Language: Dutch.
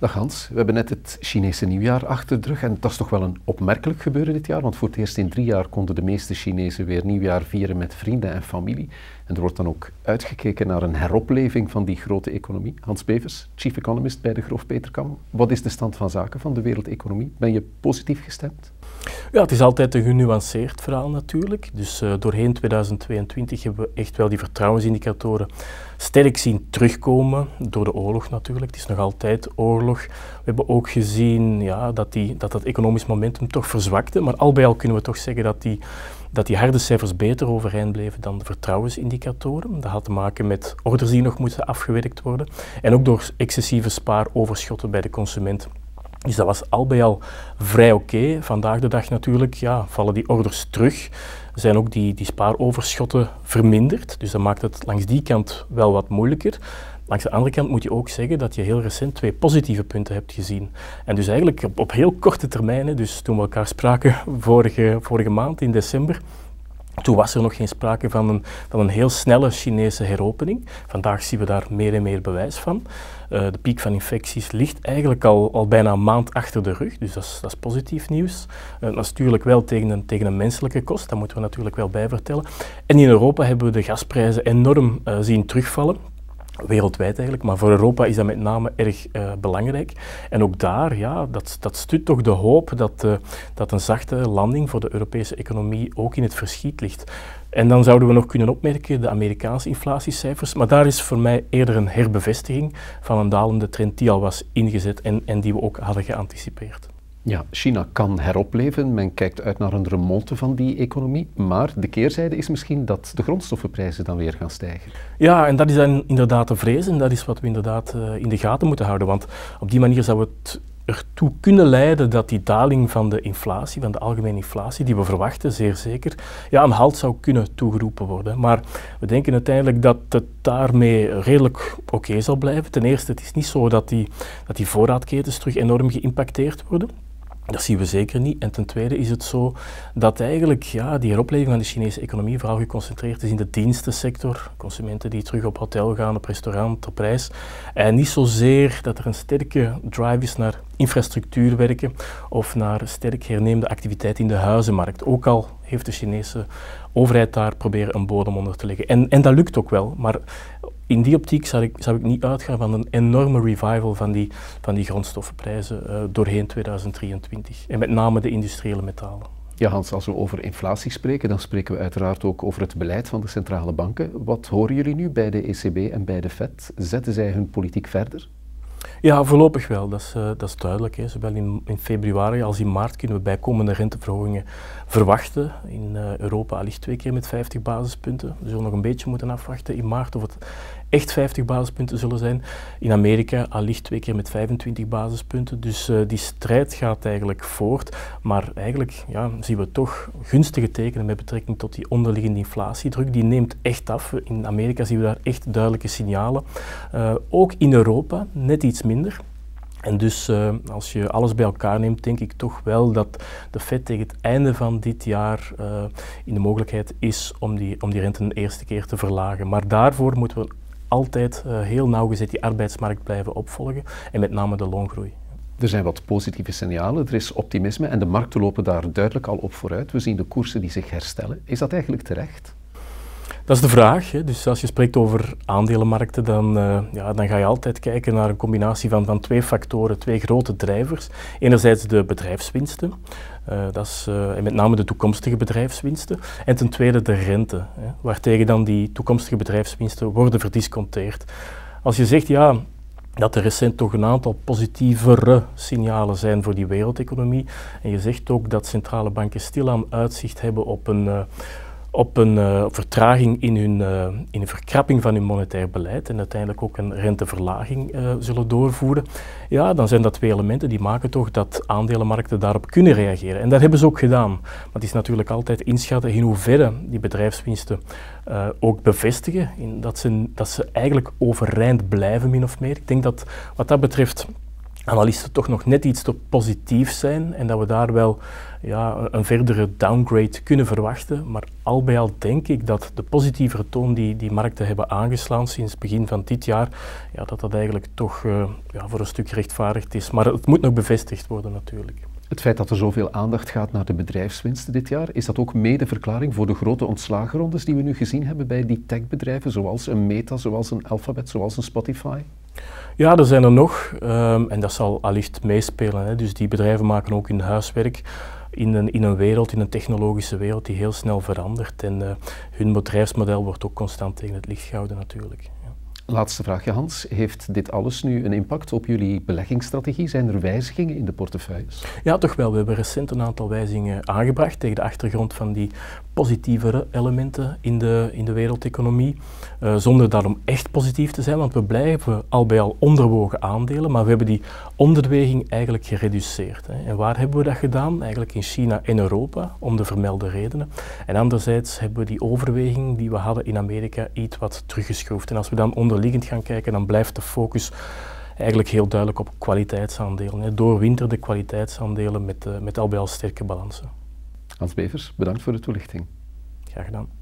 Dag Hans, we hebben net het Chinese nieuwjaar achter de rug en dat is toch wel een opmerkelijk gebeuren dit jaar, want voor het eerst in 3 jaar konden de meeste Chinezen weer nieuwjaar vieren met vrienden en familie. En er wordt dan ook uitgekeken naar een heropleving van die grote economie. Hans Bevers, chief economist bij Degroof Petercam. Wat is de stand van zaken van de wereldeconomie? Ben je positief gestemd? Ja, het is altijd een genuanceerd verhaal natuurlijk. Dus doorheen 2022 hebben we echt wel die vertrouwensindicatoren sterk zien terugkomen, door de oorlog natuurlijk. Het is nog altijd oorlog. We hebben ook gezien ja, dat economisch momentum toch verzwakte, maar al bij al kunnen we toch zeggen dat die harde cijfers beter overeind bleven dan de vertrouwensindicatoren. Dat had te maken met orders die nog moesten afgewerkt worden en ook door excessieve spaaroverschotten bij de consument. Dus dat was al bij al vrij oké. Vandaag de dag natuurlijk ja, vallen die orders terug. Er zijn ook die spaaroverschotten verminderd. Dus dat maakt het langs die kant wel wat moeilijker. Langs de andere kant moet je ook zeggen dat je heel recent 2 positieve punten hebt gezien. En dus eigenlijk op heel korte termijn, dus toen we elkaar spraken vorige maand in december, toen was er nog geen sprake van een heel snelle Chinese heropening. Vandaag zien we daar meer en meer bewijs van. De piek van infecties ligt eigenlijk al bijna een maand achter de rug, dus dat is positief nieuws. Dat is natuurlijk wel tegen een menselijke kost, dat moeten we natuurlijk wel bij vertellen. En in Europa hebben we de gasprijzen enorm zien terugvallen. Wereldwijd eigenlijk, maar voor Europa is dat met name erg belangrijk. En ook daar, ja, dat stuit toch de hoop dat een zachte landing voor de Europese economie ook in het verschiet ligt. En dan zouden we nog kunnen opmerken de Amerikaanse inflatiecijfers, maar daar is voor mij eerder een herbevestiging van een dalende trend die al was ingezet en die we ook hadden geanticipeerd. Ja, China kan heropleven, men kijkt uit naar een remonte van die economie, maar de keerzijde is misschien dat de grondstoffenprijzen dan weer gaan stijgen. Ja, en dat is dan inderdaad de vrees en dat is wat we inderdaad in de gaten moeten houden, want op die manier zou het ertoe kunnen leiden dat die daling van de inflatie, van de algemene inflatie, die we verwachten, zeer zeker, ja, een halt zou kunnen toegeroepen worden. Maar we denken uiteindelijk dat het daarmee redelijk oké zal blijven. Ten eerste, het is niet zo dat die voorraadketens terug enorm geïmpacteerd worden. Dat zien we zeker niet. En ten tweede is het zo dat eigenlijk ja, die heropleving van de Chinese economie vooral geconcentreerd is in de dienstensector. Consumenten die terug op hotel gaan, op restaurant, op reis. En niet zozeer dat er een sterke drive is naar infrastructuurwerken of naar sterk herneemde activiteit in de huizenmarkt. Ook al heeft de Chinese overheid daar proberen een bodem onder te leggen. En dat lukt ook wel. Maar in die optiek zou ik niet uitgaan van een enorme revival van die grondstoffenprijzen doorheen 2023. En met name de industriële metalen. Ja Hans, als we over inflatie spreken, dan spreken we uiteraard ook over het beleid van de centrale banken. Wat horen jullie nu bij de ECB en bij de FED? Zetten zij hun politiek verder? Ja, voorlopig wel. Dat is duidelijk. Hè. Zowel in februari als in maart kunnen we bijkomende renteverhogingen verwachten. In Europa allicht 2 keer met 50 basispunten. We zullen nog een beetje moeten afwachten in maart of het echt 50 basispunten zullen zijn. In Amerika allicht 2 keer met 25 basispunten. Dus die strijd gaat eigenlijk voort. Maar eigenlijk ja, zien we toch gunstige tekenen met betrekking tot die onderliggende inflatiedruk. Die neemt echt af. In Amerika zien we daar echt duidelijke signalen. Ook in Europa, net iets minder. En dus als je alles bij elkaar neemt, denk ik toch wel dat de FED tegen het einde van dit jaar in de mogelijkheid is om die rente een eerste keer te verlagen. Maar daarvoor moeten we altijd heel nauwgezet die arbeidsmarkt blijven opvolgen en met name de loongroei. Er zijn wat positieve signalen, er is optimisme en de markten lopen daar duidelijk al op vooruit. We zien de koersen die zich herstellen. Is dat eigenlijk terecht? Dat is de vraag. Hè. Dus als je spreekt over aandelenmarkten, dan ga je altijd kijken naar een combinatie van 2 factoren, 2 grote drijvers. Enerzijds de bedrijfswinsten, en met name de toekomstige bedrijfswinsten. En ten tweede de rente, hè, waartegen dan die toekomstige bedrijfswinsten worden verdisconteerd. Als je zegt, ja, dat er recent toch een aantal positievere signalen zijn voor die wereldeconomie. En je zegt ook dat centrale banken stilaan uitzicht hebben op een vertraging in een verkrapping van hun monetair beleid en uiteindelijk ook een renteverlaging zullen doorvoeren, ja, dan zijn dat 2 elementen die maken toch dat aandelenmarkten daarop kunnen reageren. En dat hebben ze ook gedaan. Maar het is natuurlijk altijd inschatten in hoeverre die bedrijfswinsten ook bevestigen, dat ze eigenlijk overeind blijven min of meer. Ik denk dat wat dat betreft analisten toch nog net iets te positief zijn en dat we daar wel een verdere downgrade kunnen verwachten. Maar al bij al denk ik dat de positievere toon die markten hebben aangeslaan sinds het begin van dit jaar, dat eigenlijk toch voor een stuk rechtvaardigd is. Maar het moet nog bevestigd worden natuurlijk. Het feit dat er zoveel aandacht gaat naar de bedrijfswinsten dit jaar, is dat ook mede verklaring voor de grote ontslagrondes die we nu gezien hebben bij die techbedrijven, zoals een Meta, zoals een Alphabet, zoals een Spotify? Ja, er zijn er nog en dat zal allicht meespelen. Hè. Dus die bedrijven maken ook hun huiswerk in een technologische wereld die heel snel verandert. En hun bedrijfsmodel wordt ook constant tegen het licht gehouden natuurlijk. Ja. Laatste vraagje, Hans. Heeft dit alles nu een impact op jullie beleggingsstrategie? Zijn er wijzigingen in de portefeuilles? Ja, toch wel. We hebben recent een aantal wijzigingen aangebracht tegen de achtergrond van die positievere elementen in de wereldeconomie. Zonder daarom echt positief te zijn, want we blijven al bij al onderwogen aandelen, maar we hebben die onderweging eigenlijk gereduceerd. Hè. En waar hebben we dat gedaan? Eigenlijk in China en Europa, om de vermelde redenen. En anderzijds hebben we die overweging die we hadden in Amerika iets wat teruggeschroefd. En als we dan onderliggend gaan kijken, dan blijft de focus eigenlijk heel duidelijk op kwaliteitsaandelen. Hè. Doorwinterde kwaliteitsaandelen met al bij al sterke balansen. Hans Bevers, bedankt voor de toelichting. Graag gedaan.